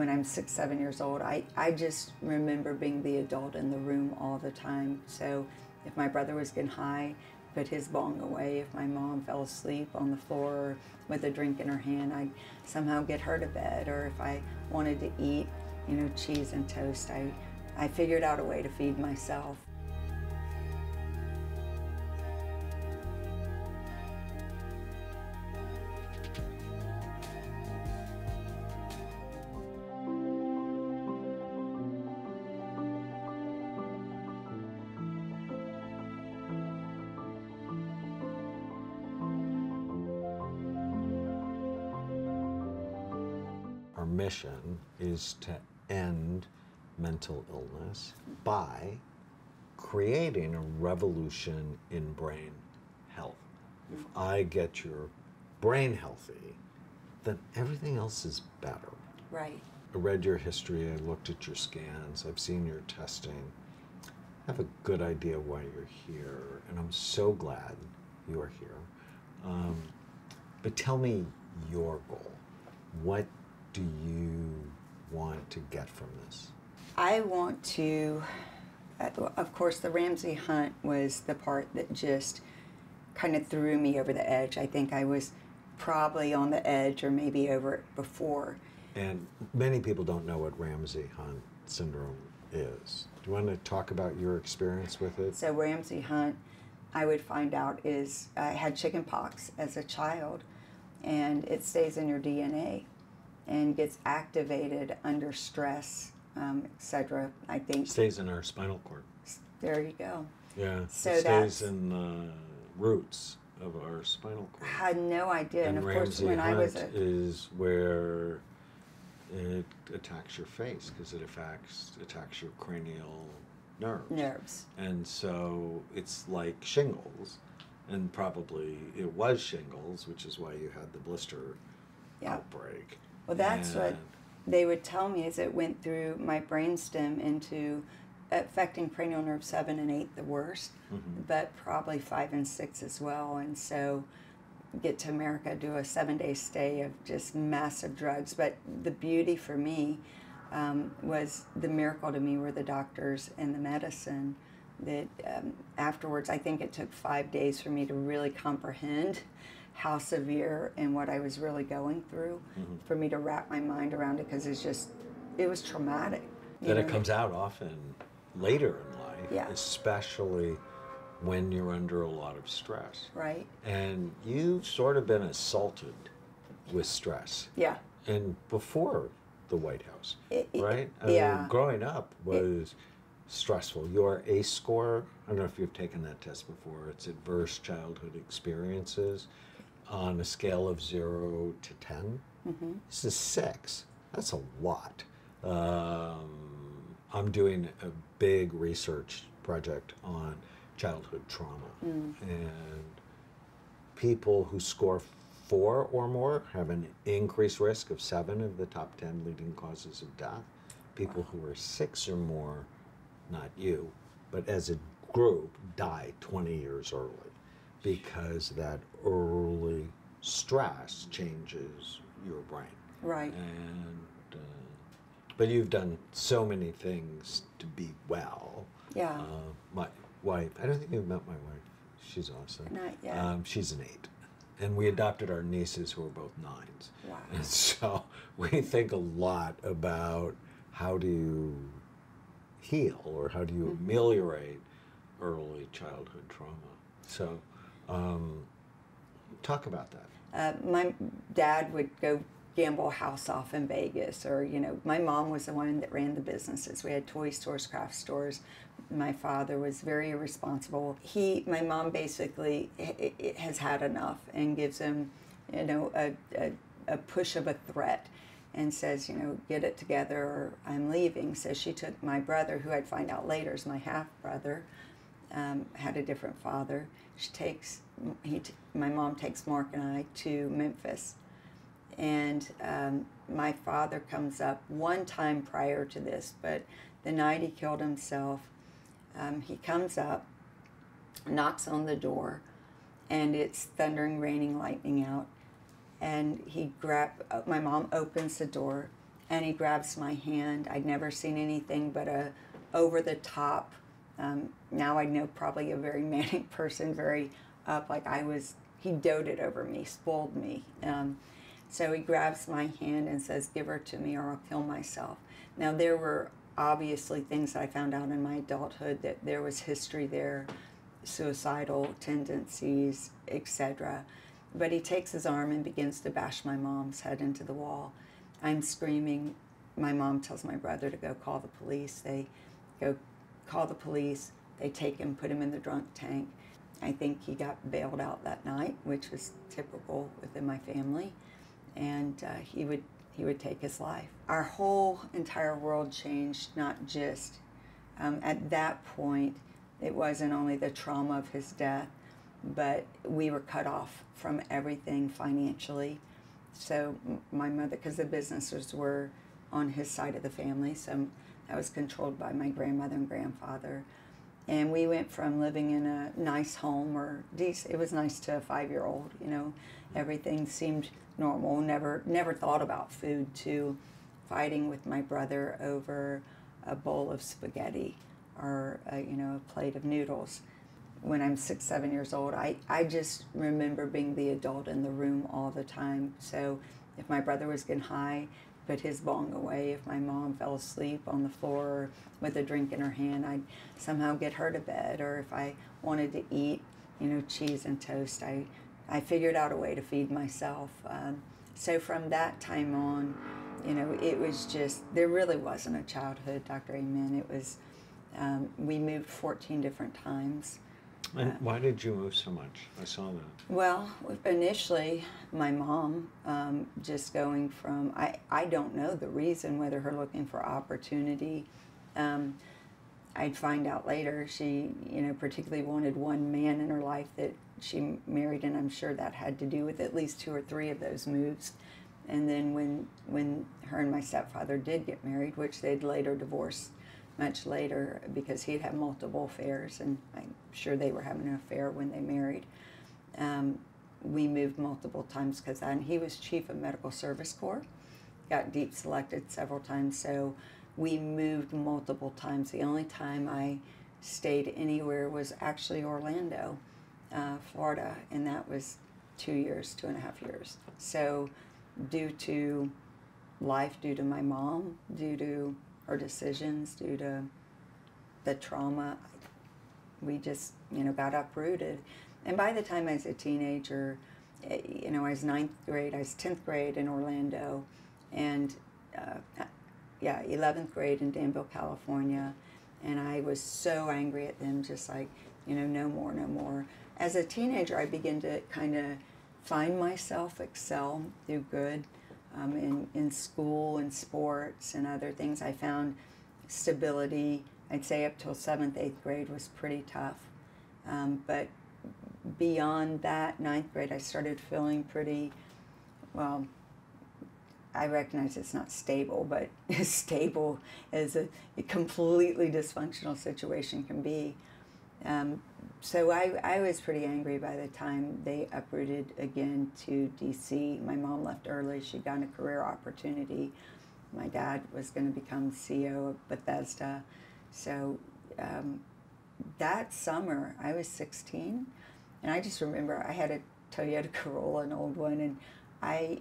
when I'm 6, 7 years old. I just remember being the adult in the room all the time. So if my brother was getting high, put his bong away. If my mom fell asleep on the floor with a drink in her hand, I'd somehow get her to bed. Or if I wanted to eat, you know, cheese and toast, I figured out a way to feed myself. Our mission is to end mental illness by creating a revolution in brain health. If I get your brain healthy, then everything else is better. Right. I read your history, I looked at your scans, I've seen your testing. I have a good idea why you're here, and I'm so glad you are here. But tell me your goal. What do you want to get from this? I want to, of course, the Ramsey Hunt was the part that just kind of threw me over the edge. I think I was probably on the edge or maybe over it before. And many people don't know what Ramsey Hunt Syndrome is. Do you want to talk about your experience with it? So Ramsey Hunt, I would find out, is I had chicken pox as a child, and it stays in your DNA and gets activated under stress, etc. I think stays in our spinal cord. There you go. Yeah, so it stays in the roots of our spinal cord. I had no idea, and of course, when I was a Ramsey Hunt is where it attacks your face because it attacks your cranial nerves. And so it's like shingles, and probably it was shingles, which is why you had the blister outbreak. Well, that's what they would tell me, is it went through my brainstem into affecting cranial nerve 7 and 8 the worst, but probably 5 and 6 as well. And so get to America, do a 7-day stay of just massive drugs. But the beauty for me was the miracle to me were the doctors and the medicine that afterwards, I think it took 5 days for me to really comprehend how severe and what I was really going through, for me to wrap my mind around it, because it's just, it was traumatic. Then it comes out often later in life, especially when you're under a lot of stress. Right. And you've sort of been assaulted with stress. Yeah. And before the White House, right? I mean, growing up was stressful. Your ACE score, I don't know if you've taken that test before, it's adverse childhood experiences. On a scale of 0 to 10, this is 6. That's a lot. I'm doing a big research project on childhood trauma, and people who score 4 or more have an increased risk of 7 of the top 10 leading causes of death. People who are 6 or more, not you, but as a group, die 20 years early, because that early stress changes your brain. Right. And, but you've done so many things to be well. Yeah. My wife, I don't think you've met my wife. She's awesome. Not yet. She's an 8. And we adopted our nieces who are both 9s. Wow. And so we think a lot about how do you heal or how do you ameliorate early childhood trauma. So, talk about that. My dad would go gamble house off in Vegas, or, you know, my mom was the one that ran the businesses. We had toy stores, craft stores. My father was very irresponsible. My mom basically has had enough and gives him, you know, a push of a threat and says, you know, get it together or I'm leaving. So she took my brother, who I'd find out later is my half-brother, had a different father. She takes, my mom takes Mark and I to Memphis. And my father comes up one time prior to this, but the night he killed himself, he comes up, knocks on the door, and it's thundering, raining, lightning out. And my mom opens the door, and he grabs my hand. I'd never seen anything but a over-the-top, now I know probably a very manic person, very up, like I was, he doted over me, spoiled me. So he grabs my hand and says, give her to me or I'll kill myself. Now there were obviously things that I found out in my adulthood that there was history there, suicidal tendencies, etc. But he takes his arm and begins to bash my mom's head into the wall. I'm screaming. My mom tells my brother to go call the police. They go call the police. They take him, put him in the drunk tank. I think he got bailed out that night, which was typical within my family. And he would take his life. Our whole entire world changed, not just at that point. It wasn't only the trauma of his death, but we were cut off from everything financially. So my mother, because the businesses were on his side of the family, so that was controlled by my grandmother and grandfather. And we went from living in a nice home, or it was nice to a 5-year-old, you know. Everything seemed normal, never thought about food, to fighting with my brother over a bowl of spaghetti or you know, a plate of noodles. When I'm 6, 7 years old, I just remember being the adult in the room all the time. So if my brother was getting high, put his bong away. If my mom fell asleep on the floor with a drink in her hand, I'd somehow get her to bed. Or if I wanted to eat, you know, cheese and toast, I figured out a way to feed myself. So from that time on, you know, it was just, there really wasn't a childhood, Dr. Amen. It was, we moved 14 different times. And why did you move so much? I saw that. Well, initially, my mom, just going from, I don't know the reason, whether her looking for opportunity. I'd find out later she, you know, particularly wanted one man in her life that she married, and I'm sure that had to do with at least 2 or 3 of those moves. And then when her and my stepfather did get married, which they'd later divorced, much later, because he'd had multiple affairs, and I'm sure they were having an affair when they married. We moved multiple times because he was chief of medical service corps, got deep selected several times, so we moved multiple times. The only time I stayed anywhere was actually Orlando, Florida, and that was 2 years, 2.5 years. So due to life, due to my mom, due to our decisions, due to the trauma, we just, you know, got uprooted. And by the time I was a teenager, you know, I was 9th grade, I was 10th grade in Orlando, and yeah, 11th grade in Danville, California, and I was so angry at them, just like, you know, no more, no more. As a teenager, I began to kind of find myself, excel, do good. In school and sports and other things, I found stability. I'd say up till 7th, 8th grade was pretty tough. But beyond that, 9th grade, I started feeling pretty, well, I recognize it's not stable, but as stable as a completely dysfunctional situation can be. So I was pretty angry by the time they uprooted again to D.C. My mom left early. She got a career opportunity. My dad was going to become CEO of Bethesda. So that summer, I was 16, and I just remember I had a Toyota Corolla, an old one, and I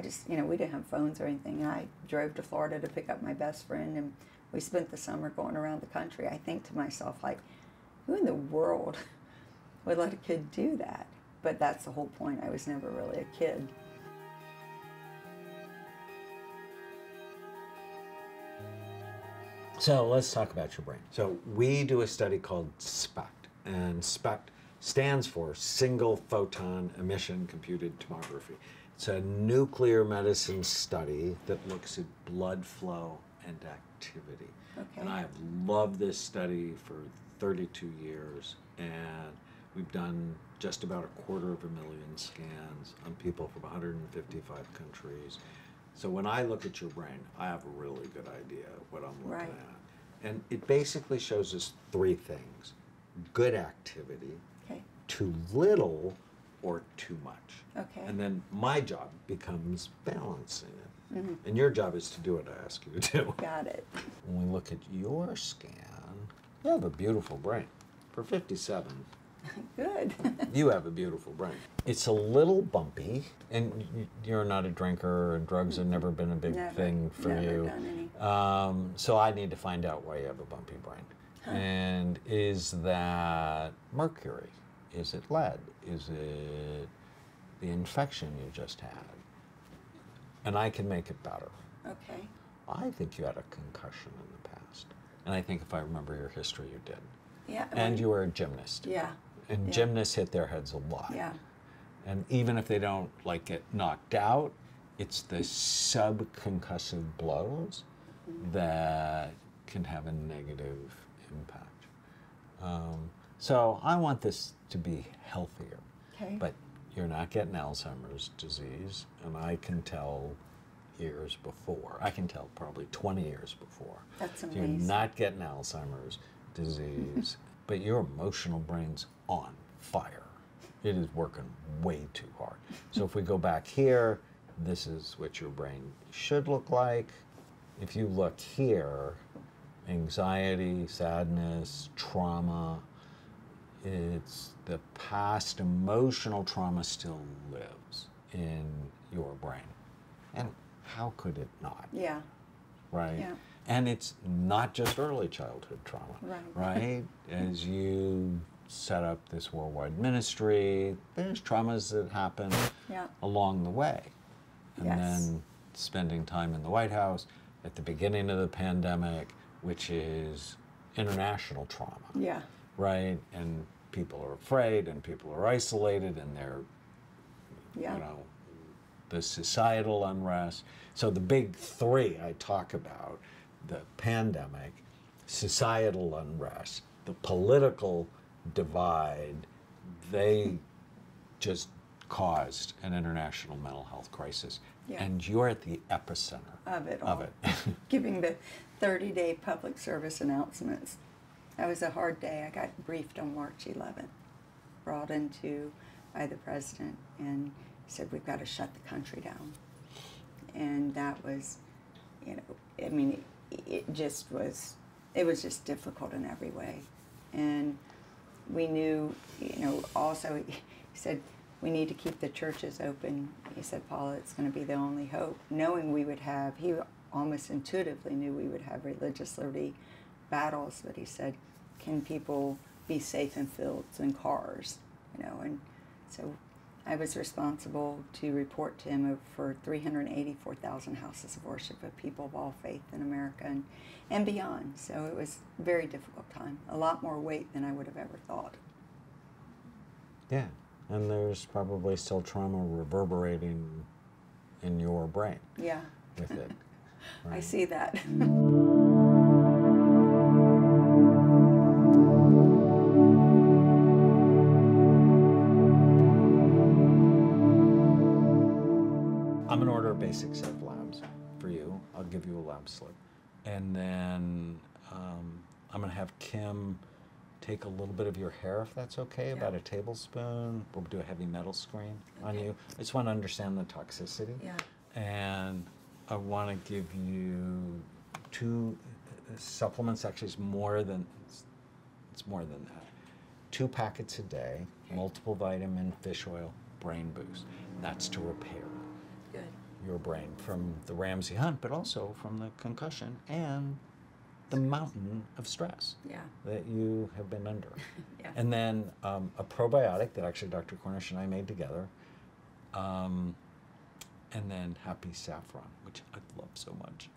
just, you know, we didn't have phones or anything. I drove to Florida to pick up my best friend, and we spent the summer going around the country. I think to myself, like, who in the world would let a kid do that? But that's the whole point. I was never really a kid. So let's talk about your brain. So we do a study called SPECT, and SPECT stands for Single Photon Emission Computed Tomography. It's a nuclear medicine study that looks at blood flow and activity. Okay. And I have loved this study for 32 years, and we've done just about 250,000 scans on people from 155 countries. So when I look at your brain, I have a really good idea of what I'm looking right at. And it basically shows us 3 things: good activity, okay, too little, or too much. Okay. And then my job becomes balancing it. Mm-hmm. And your job is to do what I ask you to do. Got it. When we look at your scan, you have a beautiful brain. For 57. Good. You have a beautiful brain. It's a little bumpy, and you're not a drinker, and drugs have never been a big thing for you. Never done any. So I need to find out why you have a bumpy brain. Huh. And is that mercury? Is it lead? Is it the infection you just had? And I can make it better. Okay. I think you had a concussion in the past. And I think if I remember your history, you did. Yeah. And you were a gymnast. Yeah. And gymnasts hit their heads a lot. Yeah. And even if they don't like get knocked out, it's the subconcussive blows that can have a negative impact. So I want this to be healthier. Okay. But you're not getting Alzheimer's disease, and I can tell years before. I can tell probably 20 years before. That's amazing. You're not getting Alzheimer's disease, but your emotional brain's on fire. It is working way too hard. So if we go back here, this is what your brain should look like. If you look here, anxiety, sadness, trauma, it's the past emotional trauma still lives in your brain. And how could it not? Yeah. Right? Yeah. And it's not just early childhood trauma, right? As you set up this worldwide ministry, there's traumas that happen along the way. And then spending time in the White House at the beginning of the pandemic, which is international trauma, right? And people are afraid, and people are isolated, and they're, you know, the societal unrest. So the big three I talk about, the pandemic, societal unrest, the political divide, they just caused an international mental health crisis. Yeah. And you're at the epicenter of it. Giving the 30-day public service announcements. That was a hard day. I got briefed on March 11th, brought into by the president, and said, we've got to shut the country down. And that was, you know, I mean, it just was, it was just difficult in every way. And we knew, you know, also, he said, we need to keep the churches open. He said, Paula, it's going to be the only hope. Knowing we would have, he almost intuitively knew we would have religious liberty battles, but he said, can people be safe in fields and cars, you know? And so I was responsible to report to him for 384,000 houses of worship of people of all faith in America and beyond. So it was a very difficult time, a lot more weight than I would have ever thought. Yeah, and there's probably still trauma reverberating in your brain. Yeah. With it. Right? I see that. Basics of labs for you. I'll give you a lab slip. And then I'm going to have Kim take a little bit of your hair, if that's okay, about a tablespoon. We'll do a heavy metal screen on you. I just want to understand the toxicity. Yeah. And I want to give you two supplements. Actually, it's more than that. 2 packets a day, multiple vitamin, fish oil, brain boost. That's to repair your brain from the Ramsey Hunt, but also from the concussion and the mountain of stress that you have been under. And then a probiotic that actually Dr. Cornish and I made together, and then Happy Saffron, which I love so much.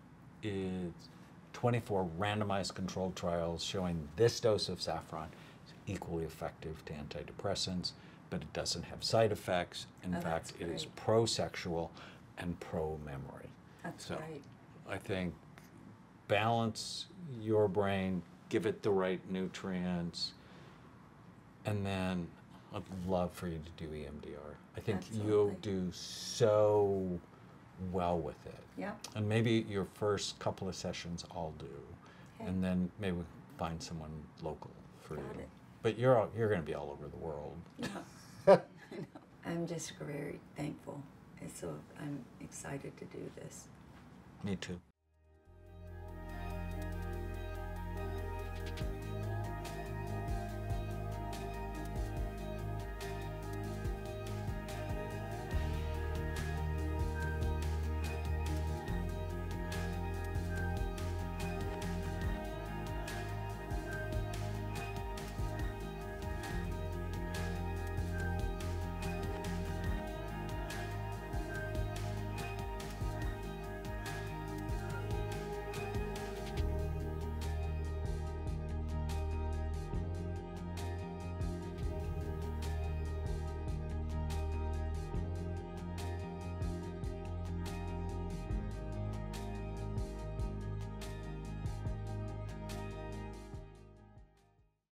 It's 24 randomized controlled trials showing this dose of saffron is equally effective to antidepressants, but it doesn't have side effects. In fact, it is pro-sexual and pro-memory. That's right. I think balance your brain, give it the right nutrients, and then I'd love for you to do EMDR. I think you'll do so well with it. Yeah. And maybe your first couple of sessions I'll do, and then maybe we can find someone local for you. But you're going to be all over the world. Yeah. I know. I'm just very thankful. So I'm excited to do this. Me too.